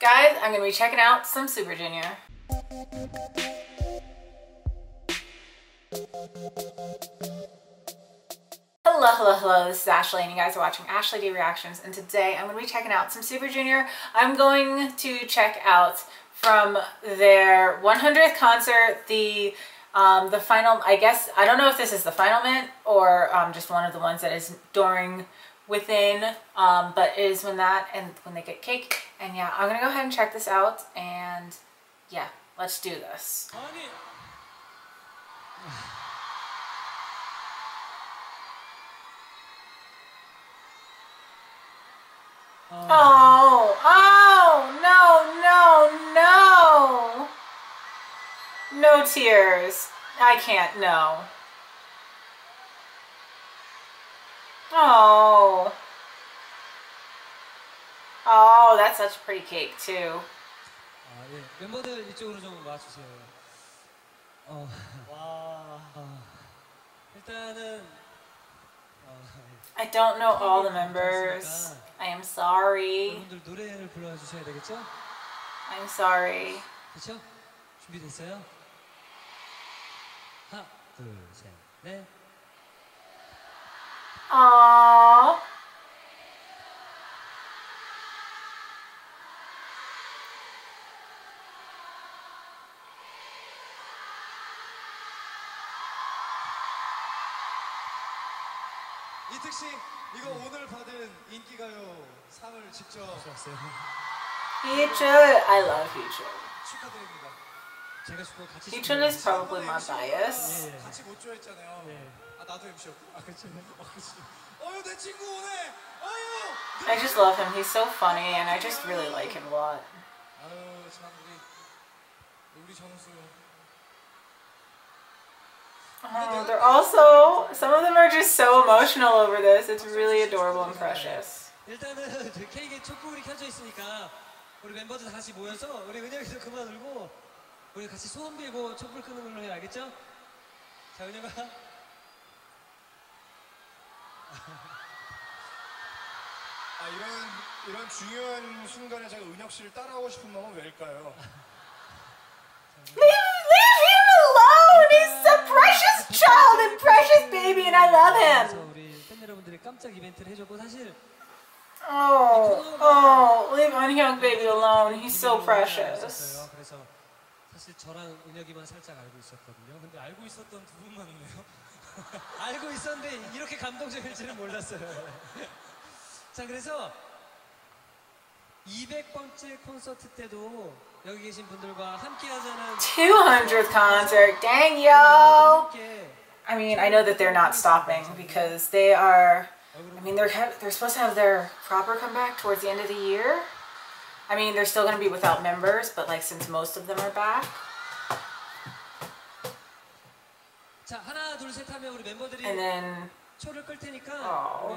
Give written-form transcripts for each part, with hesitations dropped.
Guys, I'm gonna be checking out some Super Junior. Hello, hello, hello, this is Ashley and you guys are watching Ashley D Reactions, and today I'm gonna be checking out some Super Junior. I'm going to check out from their 100th concert, the final, I guess, I don't know if this is the final mint or just one of the ones that is during but it is when that and when they get cake. And yeah, I'm gonna go ahead and check this out, and yeah, let's do this. Oh, oh, no, no, no. No tears. I can't, no. Oh. Oh, that's such a pretty cake too. I don't know all the members. I am sorry. I'm sorry. Aww. Heechul, I love Heechul. Heechul is probably my bias. I just love him. He's so funny, and I just really like him a lot. Oh, they're also, some of them are just so emotional over this. It's really adorable and precious. Child and precious baby, and I love him. Oh, oh, leave Yonghyuk baby alone. He's so precious. The 200th concert, dang yo! I mean, I know that they're not stopping because they are, I mean, they're supposed to have their proper comeback towards the end of the year. I mean, they're still gonna be without members, but like since most of them are back. And then, oh. Oh,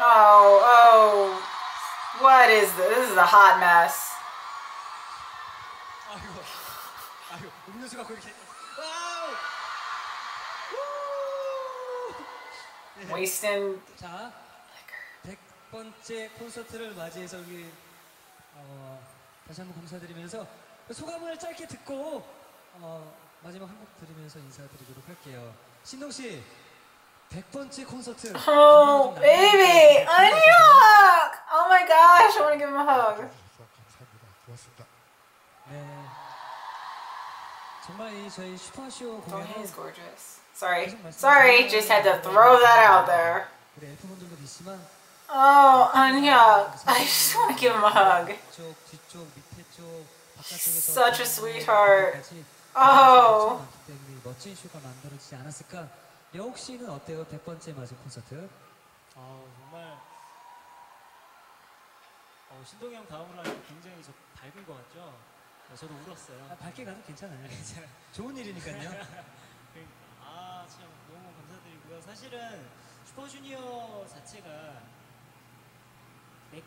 oh, what is this? This is a hot mess. Wasting liquor. Oh, baby! Yonghyuk! Oh my gosh, I want to give him a hug. Oh, he's gorgeous. Sorry, sorry, just had to throw that out there. Oh, Yonghyuk, I just want to give him a hug. Such a sweetheart. Oh.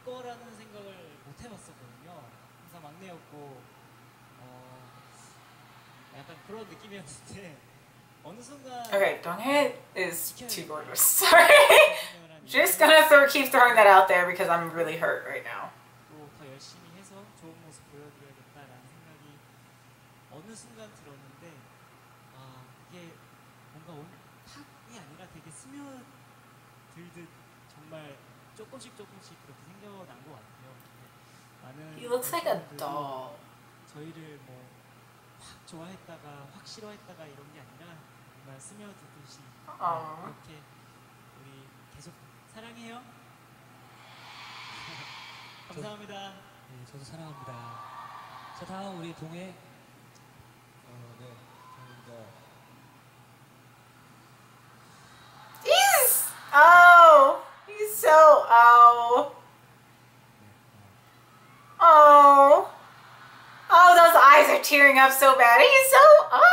거라는 생각을 못 해봤었거든요. 항상 막내였고 약간 그런 느낌이었는데 어느 순간 Okay, Donghae is too gorgeous. Sorry. Just gonna keep throwing that out there because I'm really hurt right now. 더 열심히 해서 좋은 모습 보여드려야겠다라는 생각이 어느 순간 들었는데 아 이게 뭔가 팍이 아니라 되게 스며들듯 정말 조금씩 조금씩 그렇게 생겨난 것 같아요. 많은 He looks like a doll. 저희를 뭐 확 좋아했다가 확 싫어했다가 이런 게 아니라 정말 스며들듯이 이렇게 우리 계속 사랑해요. 감사합니다. 네, 저도 사랑합니다. 자, 다음 우리 동해. 네, 동해입니다. Oh, he's so oh. Oh, oh, those eyes are tearing up so bad. He's so oh.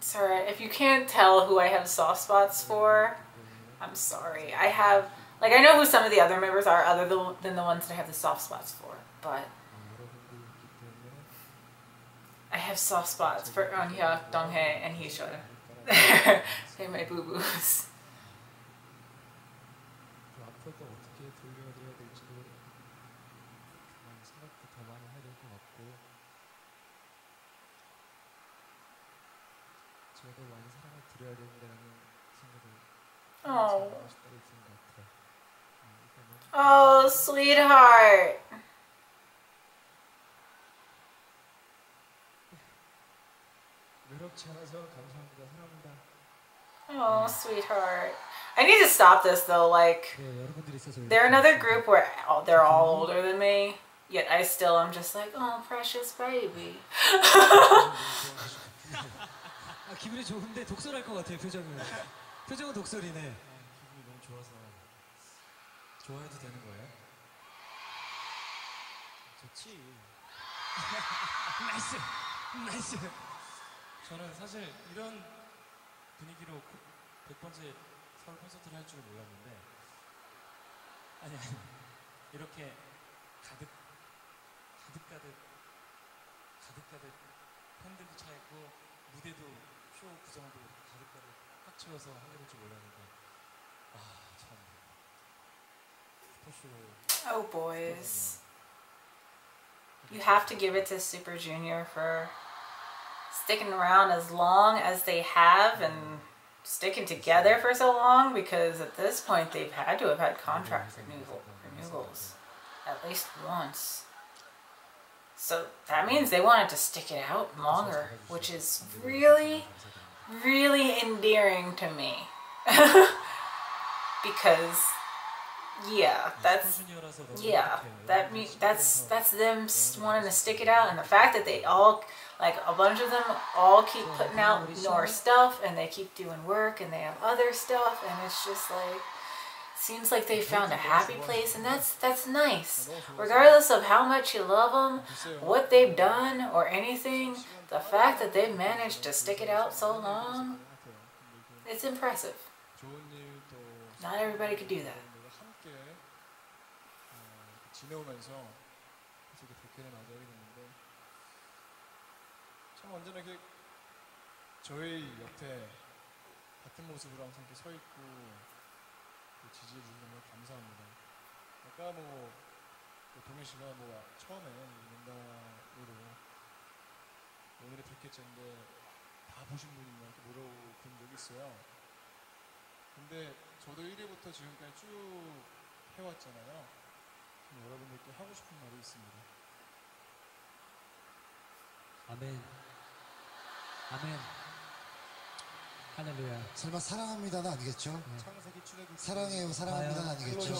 Sorry, if you can't tell who I have soft spots for, I'm sorry. I have like I know who some of the other members are, other than the ones that I have the soft spots for, but. I have soft spots for Yonghyuk, Donghae, and Heechul. They're my boo-boos. Oh. Oh, sweetheart. Oh, sweetheart. I need to stop this though. Like, they're another group where they're all older than me, yet I still am just like, oh, precious baby. 기분이 좋은데 독설할 것 같아요, 표정은. 표정은 독설이네. 기분이 너무 좋아서 좋아해도 되는 거예요? 좋지. 나이스, 나이스. 저는 사실 이런 분위기로 100번째 서울 콘서트를 할 줄 몰랐는데 아니 이렇게 가득 팬들도 차 있고 무대도 쇼 구성도 가득 꽉 채워서 하게 될 줄 몰랐는데 아 참 스포츠로 Oh boys You have to give it to Super Junior for sticking around as long as they have and sticking together for so long because at this point they've had to have had contract renewals at least once. So that means they wanted to stick it out longer, which is really, really endearing to me. because yeah, that's them wanting to stick it out and the fact that they all like a bunch of them all keep putting out more stuff and they keep doing work and they have other stuff and it's just like seems like they found a happy place and that's nice regardless of how much you love them what they've done or anything the fact that they've managed to stick it out so long it's impressive not everybody could do that 완전하게 저희 옆에 같은 모습으로 항상 이렇게 서 있고 지지해 주는 걸 감사합니다. 아까 뭐 동현 씨가 뭐 처음에 면담으로 오늘의 백회째인데 다 보신 분인가 이렇게 물어본 적이 있어요. 근데 저도 1회부터 지금까지 쭉 해왔잖아요. 여러분들께 하고 싶은 말이 있습니다. 아멘. 아멘. 할렐루야. 설마 사랑합니다는 아니겠죠? 사랑해요, 사랑합니다는 아니겠죠?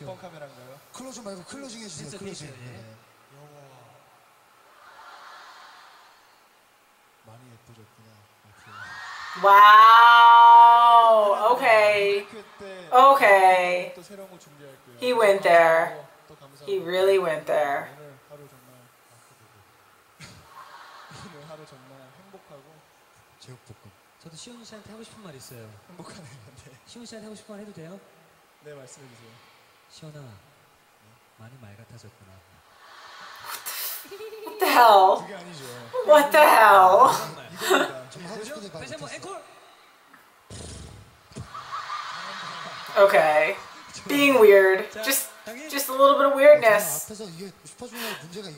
몇 번 카메라인가요? 클로징 말고 클로징 해주세요. 클로징. 많이 예뻐졌구나. 와우. 오케이. 오케이. He went there. He really went there. 오늘 하루 정말 행복하고 제육볶음. 저도 시온우 씨한테 하고 싶은 말 있어요. 행복한 일인데. 시온우 씨한테 하고 싶은 말 해도 돼요? 네, 말씀해 주세요. 시온아, 네? 많이 말 같아졌구나. What the hell? 그게 아니죠. What the hell? 이겁니다. 좀 하고 싶은 말. 다시 한번 앵콜. Okay. Being weird. Just a little bit of weirdness.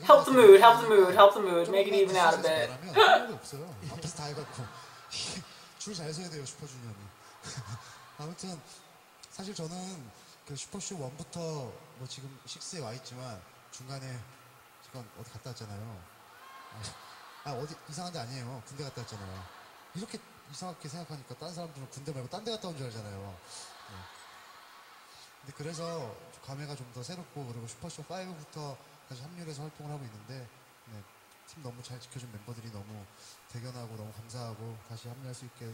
Help the mood, help the mood, help the mood. Make it even out a bit. 근데 그래서 감회가 좀 더 새롭고 그리고 슈퍼쇼 5부터 다시 합류해서 활동을 하고 있는데 네, 팀 너무 잘 지켜준 멤버들이 너무 대견하고 너무 감사하고 다시 합류할 수 있게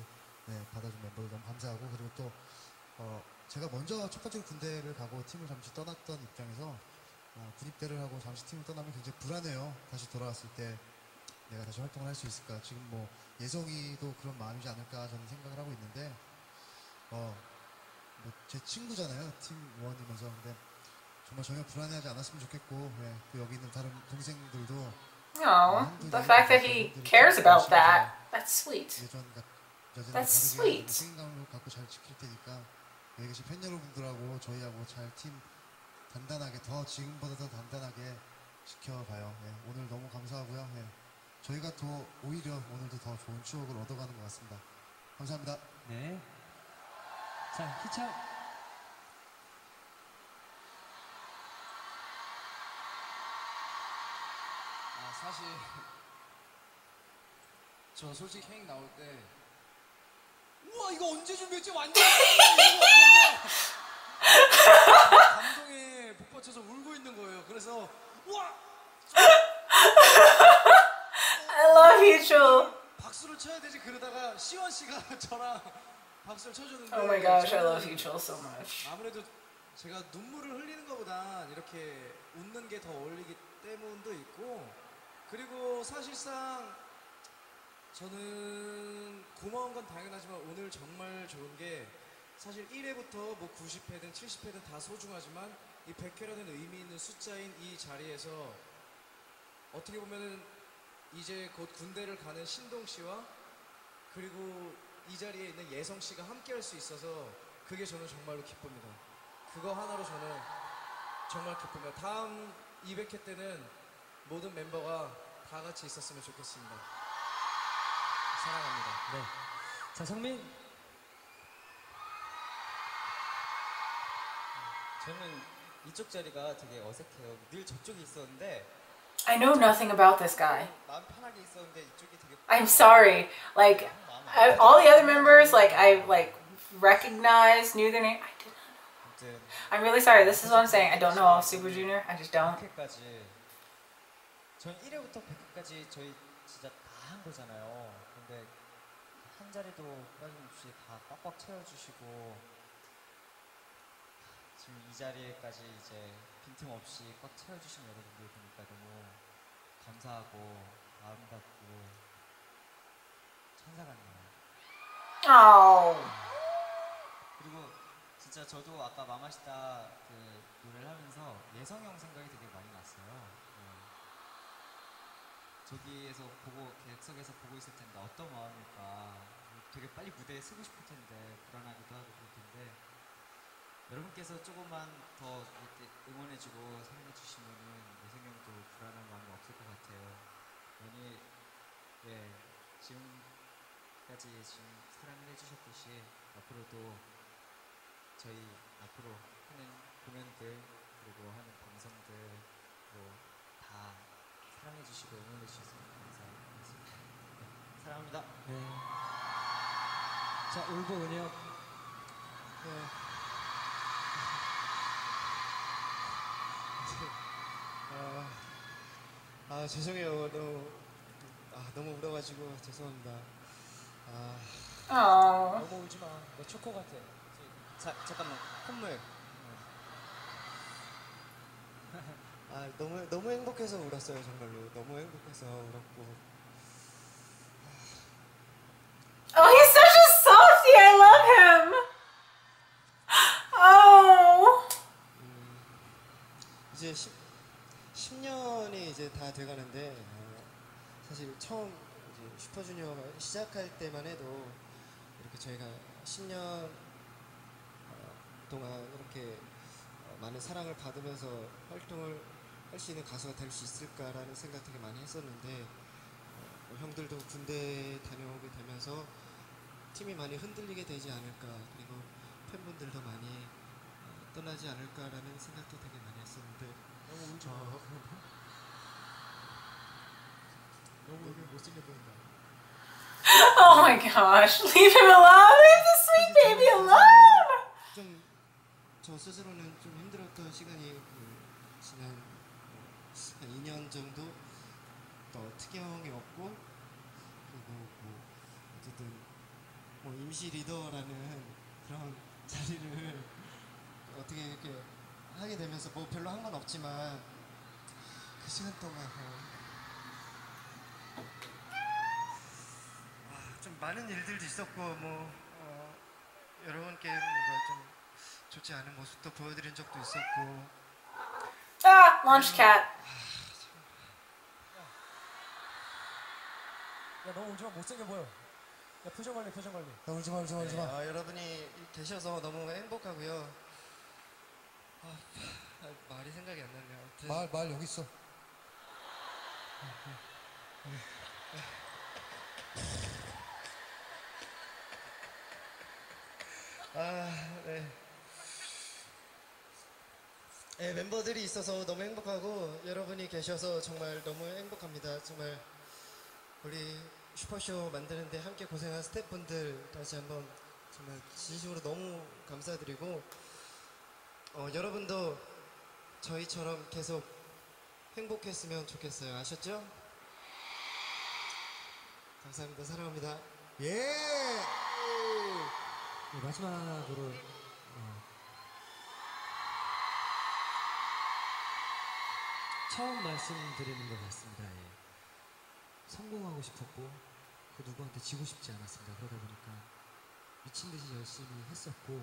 네, 받아준 멤버들 너무 감사하고 그리고 또 제가 먼저 첫 번째로 군대를 가고 팀을 잠시 떠났던 입장에서 군입대를 하고 잠시 팀을 떠나면 굉장히 불안해요. 다시 돌아왔을 때 내가 다시 활동을 할 수 있을까? 지금 뭐 예성이도 그런 마음이지 않을까 저는 생각을 하고 있는데 제 친구잖아요, 팀원이면서. 근데 정말 전혀 불안해하지 않았으면 좋겠고, 예, 또 여기 있는 다른 동생들도. No, the fact that he cares about that, that's sweet. That's sweet. 책임감을 갖고 잘 지킬 테니까 여기 계신 팬 여러분들하고 저희하고 잘 팀 단단하게 더 지금보다 더 단단하게 지켜봐요. 예, 오늘 너무 감사하고요. 예, 저희가 더 오히려 오늘도 더 좋은 추억을 얻어가는 것 같습니다. 감사합니다. 네. 자, 희철. 사실 저 솔직히 케이크 나올 때 우와 이거 언제 준비했지? 완전 이러고 왔는데 감동에 폭발쳐서 울고 있는 거예요. 그래서 우와 I love Heechul. 박수를 쳐야 되지. 그러다가 시원 씨가 저랑 Oh my gosh, I love Heechul so much. 아무래도 제가 눈물을 흘리는 것보다 이렇게 웃는 게 더 어울리기 때문도 있고, 그리고 사실상 저는 고마운 건 당연하지만 오늘 정말 좋은 게 사실 1회부터 뭐 90회든 70회든 다 소중하지만 이 100회라는 의미 있는 숫자인 이 자리에서 어떻게 보면은 이제 곧 군대를 가는 신동 씨와 그리고 이 자리에 있는 예성 씨가 함께 할 수 있어서 그게 저는 정말로 기쁩니다. 그거 하나로 저는 정말 기쁩니다. 다음 200회 때는 모든 멤버가 다 같이 있었으면 좋겠습니다. 사랑합니다. 네. 자, 성민. 저는 이쪽 자리가 되게 어색해요. 늘 저쪽에 있었는데 I know nothing about this guy. I'm sorry. Like, all the other members, like, I, like, recognized, knew their name. I did not know. I'm really sorry. This is what I'm saying. I don't know all of Super Junior. I just don't. 지금 이 자리에까지 이제 빈틈없이 꽉 채워주신 여러분들 보니까 너무 감사하고 아름답고 천사 같네요. 그리고 진짜 저도 아까 마마시타 그 노래를 하면서 예성이 형 생각이 되게 많이 났어요. 저기에서 보고 객석에서 보고 있을 텐데 어떤 마음일까. 되게 빨리 무대에 서고 싶을 텐데 불안하기도 하고 그럴 텐데 여러분께서 조금만 더 이렇게 응원해주고 사랑해주시면 예성형도 불안한 마음이 없을 것 같아요. 많이 예 지금까지 지금 사랑을 해주셨듯이 앞으로도 저희 앞으로 하는 공연들 그리고 하는 방송들 뭐 다 사랑해주시고 응원해주셨으면 감사하겠습니다. 네, 사랑합니다. 네. 자 울고 은혁. 네. 죄송해요. 너무 울어가지고 죄송합니다. 너무 울지 마. 너 초코 같아. 잠깐만. 콧물. 너무 행복해서 울었어요. 정말로 너무 행복해서 울었고 다 돼가는데 사실 처음 이제 슈퍼주니어가 시작할 때만 해도 이렇게 저희가 10년 동안 이렇게 많은 사랑을 받으면서 활동을 할 수 있는 가수가 될 수 있을까라는 생각 되게 많이 했었는데 형들도 군대 다녀오게 되면서 팀이 많이 흔들리게 되지 않을까 그리고 팬분들도 많이 떠나지 않을까라는 생각도 되게 많이 했었는데 너무 울지 마. 너무 못생겨 보인다. Oh my gosh, leave him alone, leave the sweet baby alone. 좀 저 스스로는 좀 힘들었던 시간이 지난 한 2년 정도 특이형이 없고 그리고 어쨌든 임시 리더라는 그런 자리를 어떻게 이렇게 하게 되면서 뭐 별로 한 건 없지만 그 시간 동안 좀 많은 일들도 있었고 뭐 여러분께 뭔가 좀 좋지 않은 모습도 보여드린 적도 있었고. Ah, launch cat. 야, 너무 울지 마, 못생겨 보여. 야, 표정 관리, 표정 관리. 야, 울지 마, 울지 마, 울지 마. 아, 여러분이 계셔서 너무 행복하고요. 아, 말이 생각이 안 나네요. 말 여기 있어. 아, 네. 네, 멤버들이 있어서 너무 행복하고 여러분이 계셔서 정말 너무 행복합니다. 정말 우리 슈퍼쇼 만드는데 함께 고생한 스태프분들 다시 한번 정말 진심으로 너무 감사드리고 여러분도 저희처럼 계속 행복했으면 좋겠어요. 아셨죠? 감사합니다. 사랑합니다. 예! 네, 마지막으로 처음 말씀드리는 것 같습니다. 예. 성공하고 싶었고 그 누구한테 지고 싶지 않았습니다. 그러다 보니까 미친듯이 열심히 했었고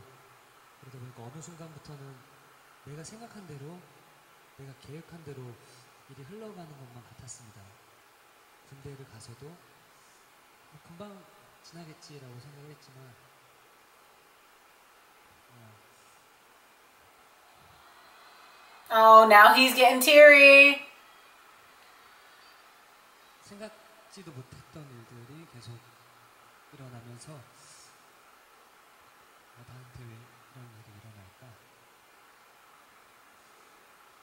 그러다 보니까 어느 순간부터는 내가 생각한 대로 내가 계획한 대로 일이 흘러가는 것만 같았습니다. 군대를 가서도 금방 지나겠지라고 생각을 했지만 Oh, now he's getting teary. 생각지도 못했던 일들이 계속 일어나면서 나한테 왜 이런 일이 일어날까?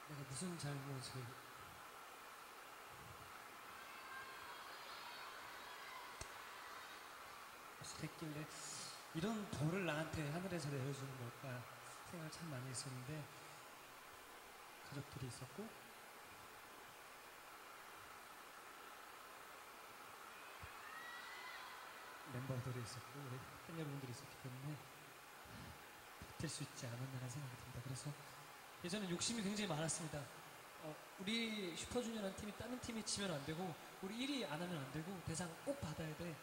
내가 무슨 잘못을? 했길래 이런 벌을 나한테 하늘에서 내려주는 걸까 생각을 참 많이 했었는데. 가족들이 있었고 멤버들이 있었고 우리 팬 여러분들이 있었기 때문에 버틸 수 있지 않았나라는 생각이 듭니다. 그래서 예전에 욕심이 굉장히 많았습니다. 우리 슈퍼주니어라는 팀이 다른 팀이 지면 안 되고 우리 1위 안 하면 안 되고 대상 꼭 받아야 돼.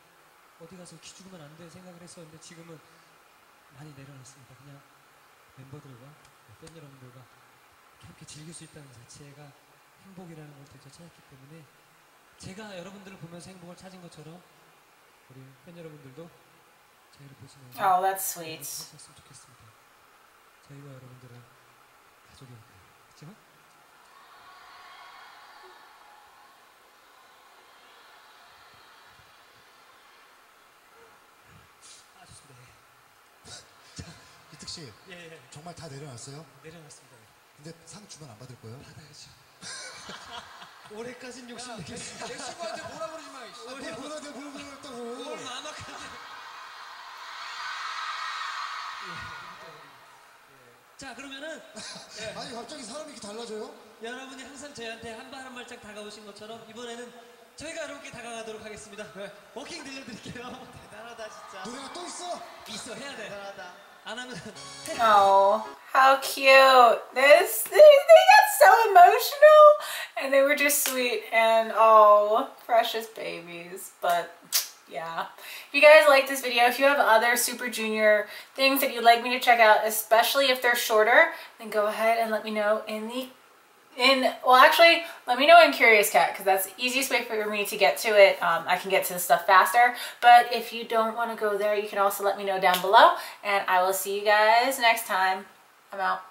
어디 가서 기죽으면 안 돼 생각을 했었는데 지금은 많이 내려놨습니다. 그냥 멤버들과 팬 여러분들과 함께 즐길 수 있다는 자체가 행복이라는 걸 되게 찾았기 때문에 제가 여러분들을 보면서 행복을 찾은 것처럼 우리 팬 여러분들도 저희를 보시면서 행복했으면 좋겠습니다. 저희와 여러분들은 가족이니까요. 그렇죠? 아 좋습니다. 자, 이특 씨, 예. 정말 다 내려놨어요? 내려놨습니다. 근데 상 주면 안 받을 거예요? 받아야죠. 올해까진 욕심 내겠습니다. 내 친구한테 뭐라 그러지 마. 올해 뭐라 내가 뭐라 그랬다고. 뭘 만악하네. 자 그러면은 예. 아니 갑자기 사람이 이렇게 달라져요? 여러분이 항상 저희한테 한 발 한 발짝 다가오신 것처럼 이번에는 저희가 여러분께 다가가도록 하겠습니다. 워킹 들려드릴게요. 대단하다 진짜. 노래가 또 있어? 있어 해야 돼. 대단하다. 안 하면 해. How cute. They got so emotional and they were just sweet and oh, precious babies. But yeah, if you guys like this video, if you have other Super Junior things that you'd like me to check out, especially if they're shorter, then go ahead and let me know in the Well, actually, let me know in CuriousCat because that's the easiest way for me to get to it. I can get to this stuff faster. But if you don't want to go there, you can also let me know down below. And I will see you guys next time. I'm out.